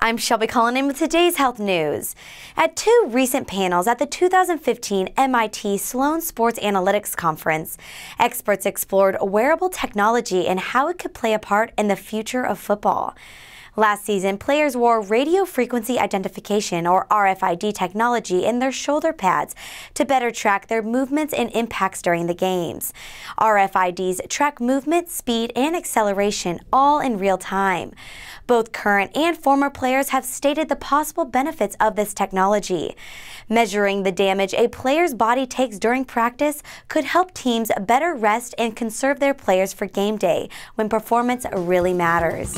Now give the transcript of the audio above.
I'm Shelby calling in with today's health news. At two recent panels at the 2015 MIT Sloan Sports Analytics Conference, experts explored wearable technology and how it could play a part in the future of football. Last season, players wore radio frequency identification or RFID technology in their shoulder pads to better track their movements and impacts during the games. RFIDs track movement, speed, and acceleration all in real time. Both current and former players have stated the possible benefits of this technology. Measuring the damage a player's body takes during practice could help teams better rest and conserve their players for game day when performance really matters.